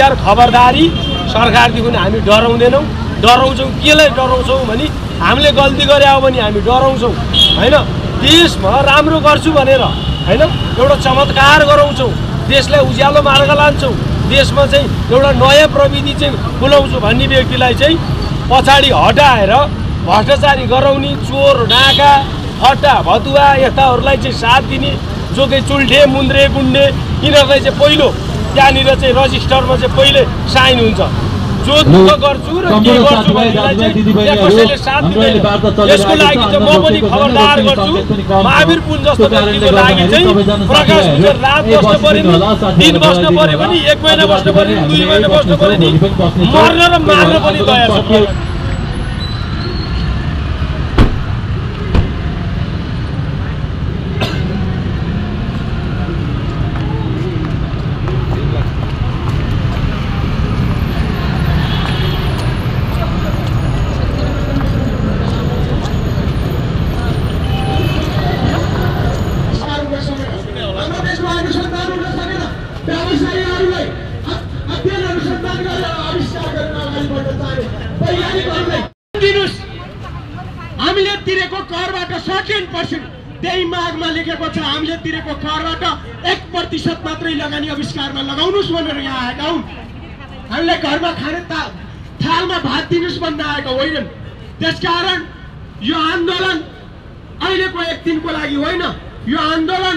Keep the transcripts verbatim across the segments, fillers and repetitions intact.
होसियार खबरदारी सरकार देखि हामी डराउँदैनौ डराउँछौ केले डराउँछौ भनी हामीले गल्ती गर्यो भने हामी डराउँछौ हैन देशमा राम्रो गर्छु भनेर हैन एउटा चमत्कार गराउँछौ देशलाई उज्यालो मार्ग लान्छौ देशमा चाहिँ एउटा नयाँ प्रविधि चाहिँ खुलाउँछु भन्ने व्यक्तिलाई चाहिँ पछाडी हटाएर भ्रष्टाचारी गराउने चोर डाका फट्टा भतुवा यताहरुलाई चाहिँ साथ दिने जोकै चुल्ठे मुन्द्रे गुण्डे किनकि चाहिँ पहिलो त्यहाँनिर चाहिँ रजिस्टरमा चाहिँ पहिले साइन हुन्छ जो दुःख गर्छु र के गर्छु भन्नेलाई चाहिँ कसैले साथ दिदैन यसको लागि चाहिँ म पनि खबरदार गर्छु महावीर पुन जस्तो व्यक्तिको लागि चाहिँ प्रकाश गुजर रात बस्न पर्यो नि दिन बस्न पर्यो नि एक महिना बस्न पर्यो नि दुई महिना बस्न पर्यो नि मर्न र मार्न पनि दया छ। हामीले तिरेको करबाट सत्तरी प्रतिशत त्यही मागमा लेखेको छ हामीले तिरेको करबाट एक प्रतिशत मात्रै लगानी आविष्कारमा लगाउनुस् भनेर यहाँ आएका हौ। हामीले घरमा खाने थालमा भात दिनुस् भन्न आएका होइनन्। त्यसकारण यो आन्दोलन अहिलेको एक दिनको लागि होइन, यो आन्दोलन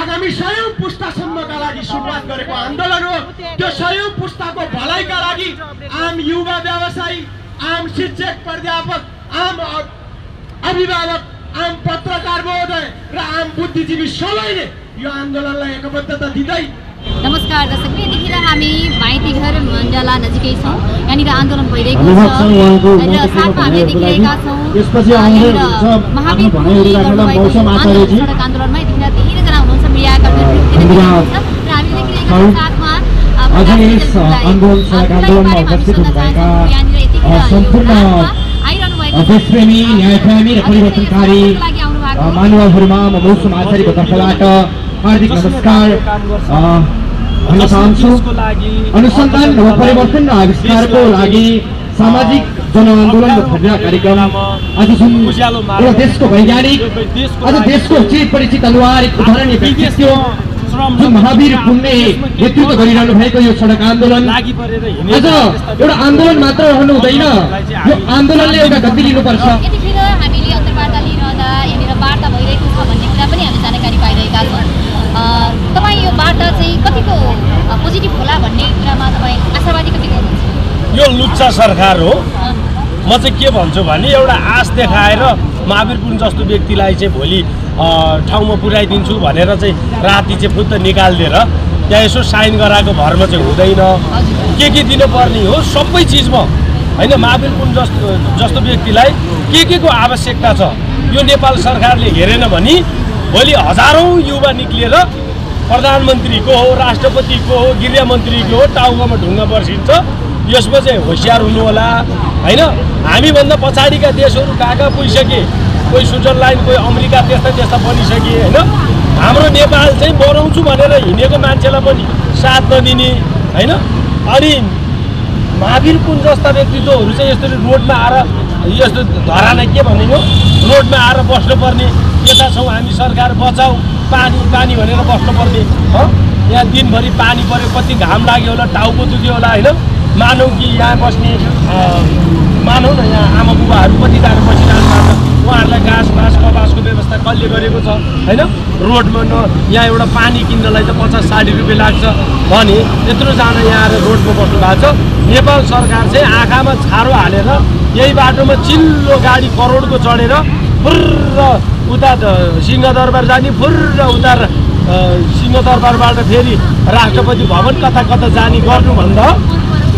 आगामी सयौं पुस्तासम्मका लागि सुरुवात गरेको आन्दोलन हो। त्यो सयौं पुस्ताको भलाइका लागि आम युवा व्यवसायी, आम शिक्षक, प्राध्यापक, आम अभिभावक, आम पत्रकार महोदय र आम बुद्धिजीवी सबैले यो आन्दोलनलाई एकबद्धता दिँदै। नमस्कार दर्शक, यतिखेर हामी भाइतीघर मण्डला नजिकै छौं। यहाँनिर आन्दोलन भइरहेको छ र साथमा हामीले देखिरहेका छौं यसपछि आउँदै छ महावीर पुनले मौसम आचार्यजी सडक आन्दोलनमै देखिन धेरै जना हुनुहुन्छ मिडियाका प्रतिनिधिहरु। हामीले देखिरहेका साथमा अझै यस आन्दोलन सडक आन्दोलनमा उपस्थित भएका सम्पूर्ण देशप्रेमी, न्यायप्रेमी र परिवर्तनकारी मानवहरूमा म मौसम आचार्यको तर्फबाट हार्दिक नमस्कार भन्न चाहन्छु। अनुसन्धान र परिवर्तन र आविष्कारको लागि सामाजिक जनआन्दोलन र धरना कार्यक्रम आज जुन यो देशको वैज्ञानिक, आज देशको चिर परिचित अनुहार, एक उदाहरणीय व्यक्ति थियो जो महावीर पुनले नेतृत्व गरिरहनु भएको यो सडक आन्दोलन आज एउटा आन्दोलन मात्र रहनु हुँदैन, यो आन्दोलनले एउटा गति लिनुपर्छ। यतिखेर हामीले अन्तर्वार्ता लिइरहँदा यहाँनिर वार्ता भइरहेको छ भन्ने कुरा पनि हामी जानकारी पाइरहेका छौँ। तपाईँ यो वार्ता चाहिँ कतिको पोजिटिभ होला भन्ने कुरामा तपाईँ आशावादी कतिको हुनुहुन्छ? यो लुच्चा सरकार हो। म चाहिँ के भन्छु भने एउटा आश देखाएर महावीर पुन जस्तो व्यक्तिलाई चाहिँ भोलि ठाउँमा पुर्याइदिन्छु भनेर चाहिँ राति चाहिँ फुत्त निकालिदिएर त्यहाँ यसो साइन गराएको भरमा चाहिँ हुँदैन। के के दिनुपर्ने हो सबै चिजमा हैन, महावीर पुन जस्तो जस्तो व्यक्तिलाई के के को आवश्यकता छ यो नेपाल सरकारले हेरेन भने भोलि हजारौँ युवा निक्लिएर प्रधानमन्त्रीको हो, राष्ट्रपतिको हो, गृहमन्त्रीको हो टाउकोमा ढुङ्गा बर्सिन्छ। यसमा चाहिँ होसियार हुनु होला हैन। हामीभन्दा पछाडिका देशहरू कहाँ कहाँ पुगिसके, कोही स्विजरल्यान्ड, कोही अमेरिका त्यस्ता त्यस्ता बनिसके हैन। हाम्रो नेपाल चाहिँ बनाउँछु भनेर हिँडेको मान्छेलाई पनि साथ नदिने हैन। अनि महावीर पुन जस्ता व्यक्तित्वहरू चाहिँ यसरी रोडमा आएर यस्तो धराना के भन्ने हो रोडमा आएर बस्नुपर्ने यता छौँ हामी। सरकार बचाऊ पानी पानी भनेर बस्नुपर्ने हो। यहाँ दिनभरि पानी पऱ्यो, कति घाम लाग्यो होला, टाउको दुख्यो होला हैन। मानौ कि यहाँ बस्ने मानौ न यहाँ आमा बुबाहरू कति जानु बसिरहनु भएको छ, उहाँहरूलाई घाँस घाँस कपासको व्यवस्था कसले गरेको छ हैन। रोडमा न यहाँ एउटा पानी किन्नलाई त पचास साठी रुपियाँ लाग्छ भने यत्रो जाना यहाँ आएर रोडमा बस्नु भएको छ। नेपाल सरकार चाहिँ आँखामा छारो हालेर यही बाटोमा चिल्लो गाडी करोडको चढेर फुर्र उता सिंहदरबार जाने, फुर्र उता सिंहदरबारबाट फेरि राष्ट्रपति भवन कता कता जाने गर्नुभन्दा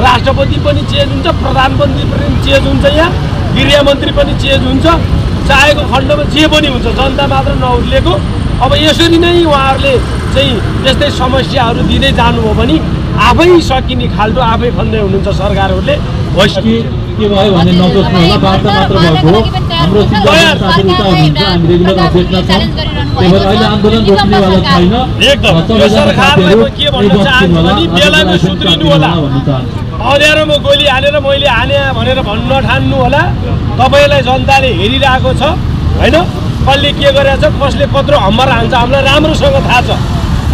राष्ट्रपति पनि चेन्ज हुन्छ, प्रधानमन्त्री पनि चेन्ज हुन्छ, या गृहमन्त्री पनि चेन्ज हुन्छ, चाहेको खण्डमा जे पनि हुन्छ, जनता मात्र नउर्लेको। अब यसरी नै उहाँहरूले चाहिँ त्यस्तै समस्याहरू दिदै जानु हो भने आफै सकिने खाल्टो आफै खन्दै हुनुहुन्छ सरकारहरूले। भइसके के भयो भने नसोच्नु होला, वार्ता मात्र भएको हाम्रो सिद्धान्त साथीहरुका हुन्छ, हामी रेगुलर अपडेटमा छौं। त्यसैले अहिले आन्दोलन रोक्ने वाला छैन। एकदम सरकारले म के भन्न चाहन्छु भने बेलामा सुत्रिनु होला, अँध्यारोमा गोली हालेर मैले हाने भनेर भन्न नठान्नु होला। तपाईलाई जनताले हेरिरहेको छ हैन, कसले के गरेको छ, कसले कत्रो हम्मर हान्छ हामीलाई राम्रोसँग थाहा छ,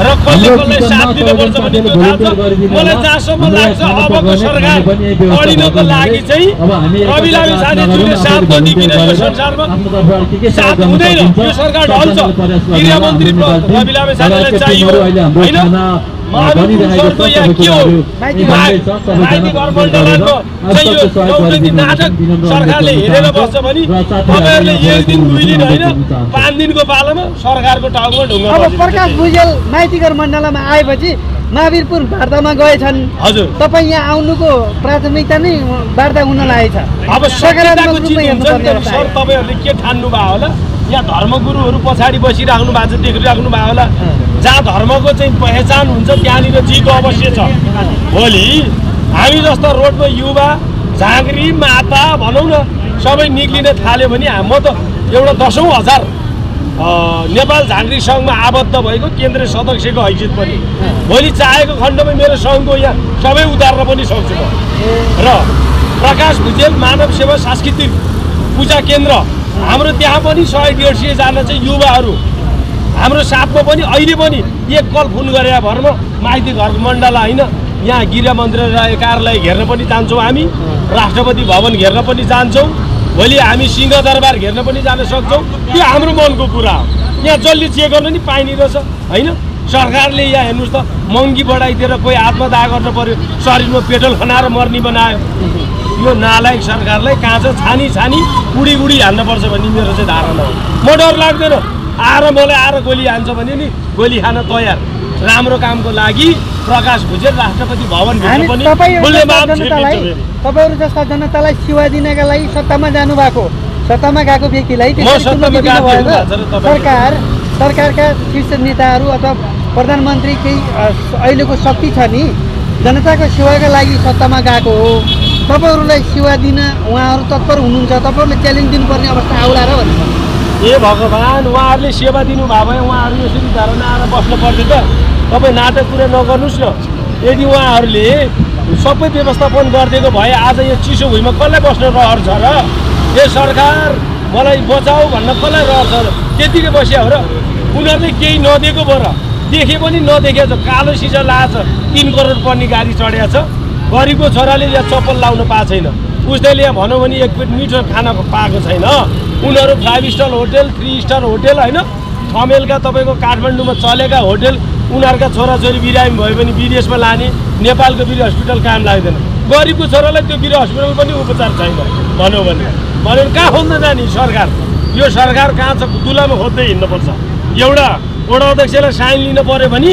र कसले कसलाई साथ दिनुपर्छ भन्ने त्यो थाहा छ। मलाई जहाँसम्म लाग्छ अबको सरकार बढिनको लागि चाहिँ रवि लामी साथीहरुले साथ नदिकिन यो संसारमा साथ हुँदैन, यो सरकार ढल्छ। गृहमन्त्री रवि लामी साथीलाई चाहियो हैन, भनिरहेको छ के हो माइती गठबन्धनको चाहिँ यो नौटङ्की नाटक सरकारले हेरेर बस्छ भने तपाईहरुले एक दिन दुई दिन हैन पाँच दिनको पालामा सरकारको टाउको ढुङ्गा। अब प्रकाश भुजेल माइती गठबन्धनमा आएपछि महावीर पुन वार्तामा गएछन्, हजुर तपाई यहाँ आउनुको प्राथमिकता नै वार्ता हुन लागेछ। अब सकारात्मक रूपमा हेर्नु पर्छ। सर तपाईहरुले के ठान्नु भयो होला, या धर्मगुरुहरु पछाडी बसिराख्नु भएको छ, देखिराख्नु भएको होला, जहाँ धर्मको चाहिँ पहचान हुन्छ त्यहाँनिर जीको अवश्य छ। भोलि हामी जस्तो रोडमा युवा झाँक्री माता भनौँ न सबै निक्लिन थाल्यो भने म त एउटा दसौँ हजार नेपाल झाँक्री सङ्घमा आबद्ध भएको केन्द्रीय सदस्यको हैसियत पनि भोलि चाहेको खण्डमा मेरो सङ्घको यहाँ सबै उतार्न पनि सक्छु म। र प्रकाश भुजेल मानव सेवा सांस्कृतिक पूजा केन्द्र हाम्रो त्यहाँ पनि सय डेढ सय जना चाहिँ युवाहरू हाम्रो साथमा पनि अहिले पनि एक कल फोन गरेर भरमा माइती गठबन्धन हैन यहाँ गृह मन्त्रालय कार्यालय घेर्न पनि जान्छौँ, हामी राष्ट्रपति भवन घेर्न पनि जान्छौँ, भोलि हामी सिंहदरबार घेर्न पनि जान सक्छौँ। त्यो हाम्रो मनको कुरा हो, यहाँ जसले जे गर्नु नि पाइने रहेछ हैन। सरकारले यहाँ हेर्नुस् त महँगी बढाइदिएर कोही आत्मदाह गर्न पर्यो, शरीरमा पेट्रोल खनाएर मर्ने बनायो। यो नालायक सरकारलाई काँचो छानी छानी उडी उडी हाल्नुपर्छ भन्ने मेरो चाहिँ धारणा हो। म डर लाग्दैन, आएर मलाई आएर गोली हान्छ भने नि गोली खान तयार। राम्रो कामको लागि प्रकाश भुजेल राष्ट्रपति भवन भेट्नु पनि बोल्ने मान्छे जनतालाई, तपाईहरु जस्ता जनतालाई सेवा दिनका लागि सत्तामा जानु भएको, सत्तामा गएको व्यक्तिलाई सरकार सरकारका शीर्ष नेताहरू अथवा प्रधानमन्त्री केही अहिलेको शक्ति छ नि जनताको सेवाका लागि सत्तामा गएको हो। तपाईहरुलाई सेवा दिन उहाँहरु तत्पर हुनुहुन्छ, तपाईहरुले च्यालेन्ज दिनुपर्ने अवस्था आउला र भन्नु। ए भगवान, उहाँहरुले सेवा दिनु भए उहाँहरु यसरी धारणा आएर बस्नु पर्थे त। तपाई नाटक कुरा नगर्नुस् न, यदि उहाँहरुले सबै व्यवस्थापन गरिदिएको भए आज यो चिसो भुइँमा कसलाई बस्नु रहर छ र? यो सरकार मलाई बचाऊ भन्न कसलाई रहर छ र? त्यतिकै बस्या हो र? उनीहरुले केही नदिएको भएर देखे पनि नदेखे छ, कालो सिजन लाछ, तीन करोड पर्ने गाडी चढ्या छ, गरिबको छोराले यहाँ चप्पल लाउन पाएको छैन, उसले यहाँ भनौँ भने एक प्लेट मिठो खाना पाएको छैन। उनीहरू five star hotel, three star hotel हैन थमेलका तपाईको काठमाडौँमा चलेका होटल उनीहरुका छोराछोरी बिरामी भए पनि विदेशमा लाने, नेपालको वीर अस्पताल काम लाग्दैन, गरिबको छोरालाई त्यो वीर अस्पताल पनि उपचार छैन। भनौँ भने भने कहाँ खोज्न जाने सरकार? यो सरकार कहाँ छ? दुलामा खोज्दै हिँड्नुपर्छ। एउटा वडा अध्यक्षले साइन लिन पर्यो भने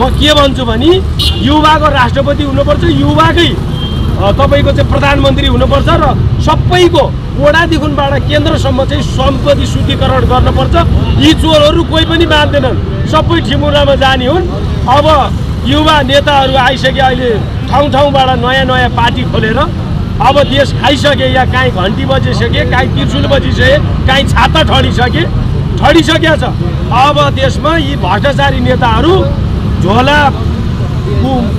म के भन्छु भने युवाको राष्ट्रपति हुनुपर्छ, युवाकै तपाईको चाहिँ प्रधानमन्त्री हुनुपर्छ, र सबैको वडादेखिबाट केन्द्रसम्म चाहिँ सम्पत्ति शुद्धिकरण गर्नुपर्छ। यी चोरहरू कोही पनि मान्दैनन्, सबै ठिमुरामा जाने हुन्। अब युवा नेताहरू आइसके, अहिले ठाउँ ठाउँबाट नयाँ नयाँ पार्टी खोलेर अब देश खाइसके, या काहीँ घन्टी बजिसके, काहीँ त्रिशुल बजिसके, काहीँ छाता ठडिसके ठडिसकेको छ। अब देशमा यी भ्रष्टाचारी नेताहरू झोला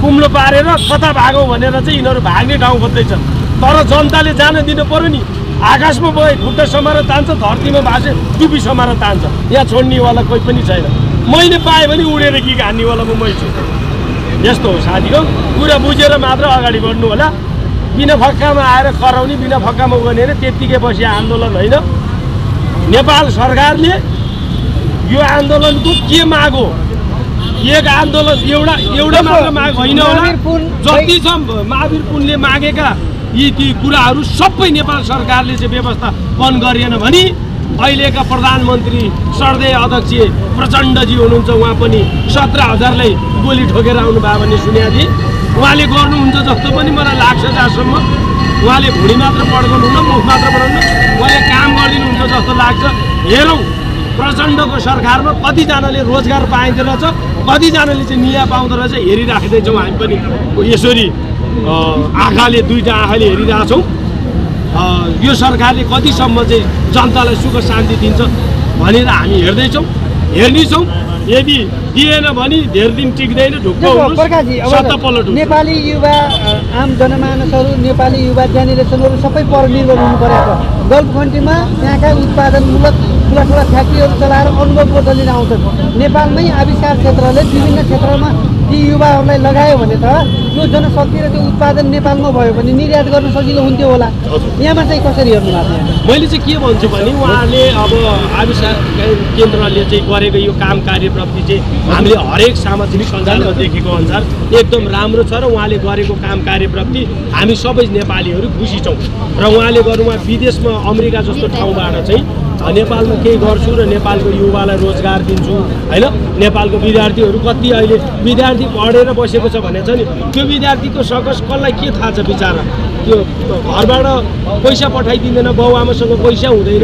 कुम्लो पारेर कता भागौँ भनेर चाहिँ यिनीहरू भाग्ने ठाउँ खोज्दैछन्, तर जनताले जान दिनु पर्यो नि। आकाशमा गए खुट्टा समाएर तान्छ, धरतीमा भासे टुपी समाएर तान्छ, यहाँ छोड्नेवाला कोही पनि छैन। मैले पाएँ भने उडेर कि हान्नेवाला म मै छु। यस्तो हो साथीको कुरा बुझेर मात्र अगाडि बढ्नु होला। بنا فكما عارف كروني بنا فكما وغنينا تبتيجي بس يعندولن هيدا. नेपाल सरकारले यो आन्दोलनको के माग हो एक आन्दोलन एउटा एउटा मात्र माग होइन होला जति छ महावीर पुनले मागेका यी ती कुराहरु सबै नेपाल सरकारले चाहिँ व्यवस्थापन गरिएन भनी अहिलेका प्रधानमन्त्री सरदेय अध्यक्ष प्रचण्ड जी हुनुहुन्छ उहाँ पनि सत्र हजार लाई गोली ठोकेर आउनु भयो भन्ने सुनेको थिए उहाँले गर्नुहुन्छ जस्तो पनि मलाई लाग्छ जसम्म उहाँले भुडी मात्र पड्काउनु हुन्न मुख मात्र बनाउनु उहाँले काम गरिदिनुहुन्छ जस्तो लाग्छ हेरौं प्रचण्डको सरकारमा कति जनाले रोजगार पाइँदै रहेछ कति जनाले चाहिँ निया पाउँदै रहेछ हेरिराख्दै छौं हामी पनि यसरी आँखाले दुईटा आँखाले हेरिराछौं यो सरकारले कति सम्म चाहिँ जनतालाई सुख शान्ति दिन्छ भनेर हामी हेर्दै छौं हेर्नि छौं यदि दिएन भने धेरै दिन टिक्दैन ढुक्क हुन्छ नेपाली युवा आम जनमानसहरु नेपाली युवा जेनेरेसनहरु सबै परनिर्भर हुनु परेको गल्फ कन्ट्रीमा त्यहाँका उत्पादनमूलक ठूला ठूला फ्याक्ट्रीहरु चलाएर अनुभव बदलिन आउँछन् नेपालमै आविष्कार क्षेत्रले विभिन्न क्षेत्रमा ती युवाहरुलाई लगायो भने त यो जनशक्ति र त्यो उत्पादन नेपालमा भयो भने निर्यात गर्न सजिलो हुन्थ्यो होला यहाँमा चाहिँ कसरी हेर्नु भएको मैले चाहिँ के भन्छु भने उहाँले अब आविष्कार केन्द्रले चाहिँ गरेको यो काम कार्यप्रति चाहिँ हामीले हरेक सामाजिक सञ्जालमा देखेको अनुसार एकदम राम्रो छ र उहाँले गरेको काम कार्यप्रति हामी सबै नेपालीहरु खुसी छौं र उहाँले गर्नुमा विदेशमा अमेरिका जस्तो ठाउँबाट चाहिँ नेपालमा केही गर्छु र नेपालको युवालाई रोजगार दिन्छु हैन नेपालको विद्यार्थीहरु कति अहिले विद्यार्थी पढेर बसेको छ भने चाहिँ त्यो विद्यार्थीको सकस कसलाई के थाहा छ बिचारा त्यो घरबाट पैसा पठाइदिदैन बाउआमासँग पैसा हुँदैन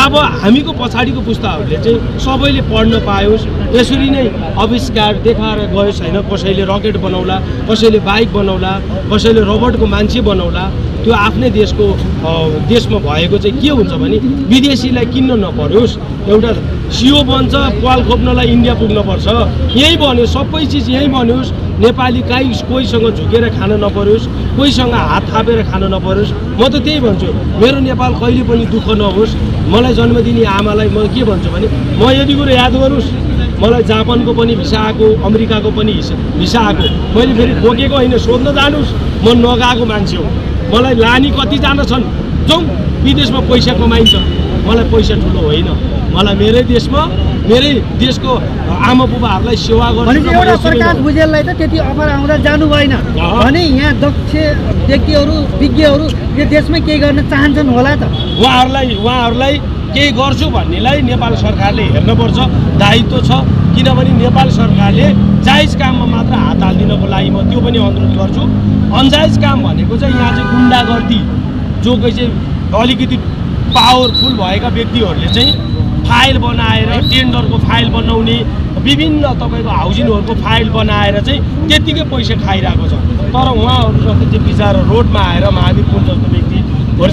अब हामीको पछाडीको पुस्ताहरुले चाहिँ सबैले पढ्न पायोस् यसरी नै आविष्कार देखाएर गयोस् हैन कसैले रकेट बनाउला कसैले बाइक बनाउला कसैले रोबोटको मान्छे बनाउला त्यो आफ्नै देशको देशमा भएको चाहिँ के हुन्छ भने विदेशीलाई किन्न नपरोस् एउटा सिओ बन्छ पाल खोप्नलाई इन्डिया पुग्न पर्छ यही भन्यो सबै चीज यही भन्योस् नेपाली काई कोहीसँग झुकेर खान नपरोस् कोहीसँग हात थापेर खान नपरोस् म त त्यही भन्छु मेरो नेपाल कहिले पनि दुःख नहोस् मलाई जन्म दिने आमालाई म के भन्छु भने म यदि कुरा याद गरोस् मलाई जापानको पनि भिसा आको अमेरिकाको पनि भिसा आको मैले फेरि खोकेको हैन सोध्न जानुस् म नगाएको मान्छे हो मलाई लानी कति जना छन् जाउँ विदेशमा पैसा कमाइन्छ मलाई पैसा ठुलो होइन मलाई मेरै देशमा मेरै देशको आमा बुबाहरुलाई सेवा गर्ने एउटा सरकार बुझेललाई त त्यति अफर आउँदा जानु भएन भने यहाँ दक्ष व्यक्तिहरु विज्ञहरु यो देशमै के गर्न चाहन्छन् होला त उहाँहरुलाई उहाँहरुलाई केही गर्छु भन्नेलाई नेपाल सरकारले हेर्नुपर्छ दायित्व छ किनभने नेपाल सरकारले जायज काममा मात्र हात हाल्दिनको लागि म त्यो पनि अनुरोध गर्छु अनजायज काम भनेको चाहिँ यहाँ चाहिँ गुण्डागर्दी जो कोही चाहिँ अलिकति पावरफुल भएका व्यक्तिहरुले चाहिँ फाइल बनाएर टेन्डरको फाइल बनाउने विभिन्न तपाईको हाउसिङहरुको फाइल बनाएर चाहिँ त्यतिकै पैसा खाइराको छ तर उहाँहरु जस्तो चाहिँ बिचारा रोडमा आएर महावीर पुन जस्तो व्यक्ति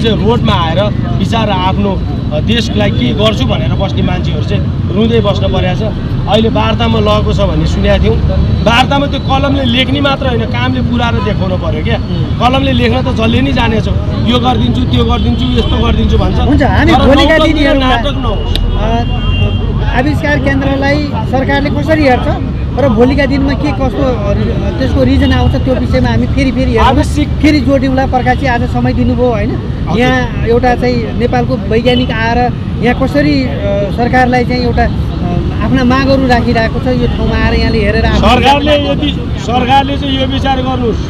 चाहिँ रोडमा आएर बिचारा आफ्नो देशलाई के गर्छु भनेर बस्ने मान्छेहरु चाहिँ रुँदै बस्न परेछ अहिले वार्तामा लगेको छ भन्ने सुनेका थियौ वार्तामा त्यो कलमले लेख्ने मात्र हैन कामले पुराएर देखाउन पर्यो के कलमले लेख्न त जल्ले नै जानेछ यो गर्दिन्छु त्यो गर्दिन्छु यस्तो गर्दिन्छु भन्छ हुन्छ हामी भोलिका दिन नाटक नहोस् आविष्कार केन्द्रलाई सरकारले कसरी हेर्छ र भोलिका दिनमा के कस्तो त्यसको रिजन आउँछ त्यो विषयमा हामी फेरि फेरि आवश्यक फेरि जोडिउँला प्रकाशजी आज समय दिनुभयो हैन यहाँ एउटा चाहिँ नेपालको वैज्ञानिक आएर यहाँ कसरी सरकारलाई चाहिँ एउटा आफ्ना मागहरु राखिरहेको छ यो ठाउँमा आएर यहाँले हेरेर सरकारले यदि सरकारले चाहिँ यो विचार गर्नुस्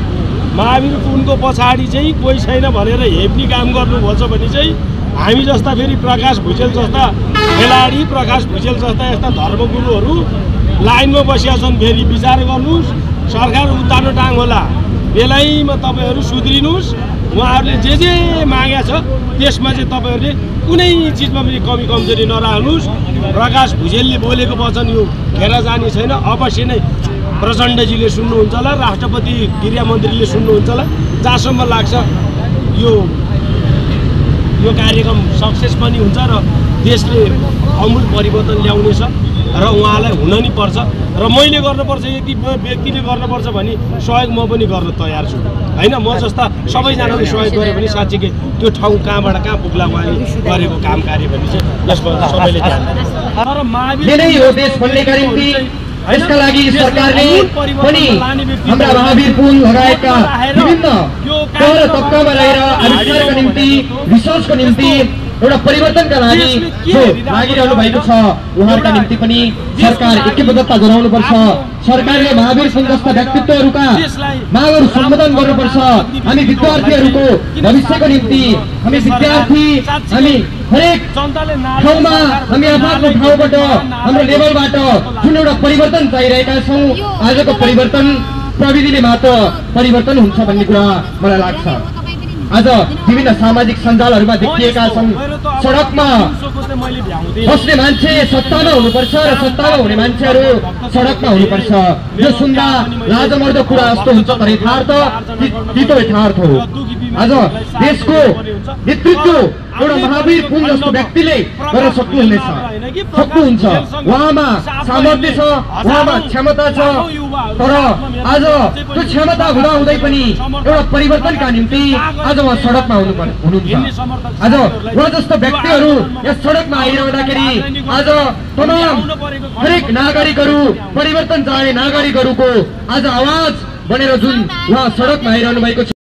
महावीर पुनको पछाडी चाहिँ कोही छैन भनेर हेप्ने काम गर्नु भन्छ भने चाहिँ हामी जस्ता फेरि प्रकाश भुजेल जस्ता खेलाडी प्रकाश भुजेल जस्ता यस्ता धर्मगुरुहरु लाइनमा बसेका छन् फेरि विचार गर्नुस् सरकार उतार्नु टाङ होला बेलायमा तपाईहरु सुध्रिनुस् उहाँहरुले जे जे माग्या छ त्यसमा चाहिँ तपाईहरुले कुनै चीजमा पनि कमी कमजोरी नराख्नुस् प्रकाश भुजेलले बोलेको वचन यो हेर जानी छैन अवश्य नै प्रचण्डजीले सुन्नुहुन्छ होला राष्ट्रपति गृहमन्त्रीले सुन्नुहुन्छ होला जसम्म लाग्छ यो यो कार्यक्रम सक्सेस पनि हुन्छ र देशले आमूल परिवर्तन ल्याउनेछ र उहाँलाई हुन नि पर्छ र मैले गर्नुपर्छ यदि व्यक्तिले गर्नुपर्छ भने सहयोग म पनि गर्न तयार छु हैन म जस्ता सबैजनाले सहयोग गरे पनि साच्चै त्यो ठाउँ कहाँबाट कहाँ पुग्ला उहाँले गरेको काम कार्य भने चाहिँ यसबाट सबैले ध्यान दिन्छ तर महावीर नै यो देश भन्ने गरिन्थी यसका लागि सरकारले पनि हाम्रा महावीर पुन लगायतका विभिन्न कर तबकामा रहेर आविष्कारको निम्ति रिसर्चको निम्ति एउटा परिवर्तनका लागि जो लागिरहनु भएको छ उहाँका निम्ति पनि सरकार एकबद्धता जनाउनु पर्छ सरकारले महावीर पुन जस्ता व्यक्तित्वहरुका मागहरु सम्बोधन गर्नुपर्छ हामी विद्यार्थीहरुको भविष्यको निम्ति हामी विद्यार्थी हामी हरेक जनताले ठाउँमा हामी आफ्नो ठाउँबाट हाम्रो लेभलबाट जुन एउटा परिवर्तन चाहिरहेका छौं आजको परिवर्तन प्रविधिले मात्र परिवर्तन हुन्छ भन्ने कुरा मलाई लाग्छ आज विभिन्न सामाजिक सञ्जालहरुमा देखिएका छन् सडकमा बस्ने मान्छे सत्तामा हुनुपर्छ र सत्तामा हुने मान्छेहरु सडकमा हुनुपर्छ यो सुन्दा लाजमर्दो कुरा जस्तो हुन्छ तर यथार्थ तितो यथार्थ हो आज देशको नेतृत्व एउटा महावीर पुन जस्तो व्यक्तिले गर्न सक्नुहुनेछ सक्नुहुन्छ उहाँमा सामर्थ्य छ उहाँमा क्षमता छ तर आज त्यो क्षमता हुँदा हुँदै पनि एउटा परिवर्तनका निम्ति आज उहाँ सडकमा हुनुहुन्छ आज उहाँ जस्तो व्यक्तिहरू यस सडकमा आइरहँदाखेरि आज तमाम हरेक नागरिकहरू परिवर्तन चाहने नागरिकहरूको आज आवाज बनेर जुन उहाँ सडकमा आइरहनु भएको छ।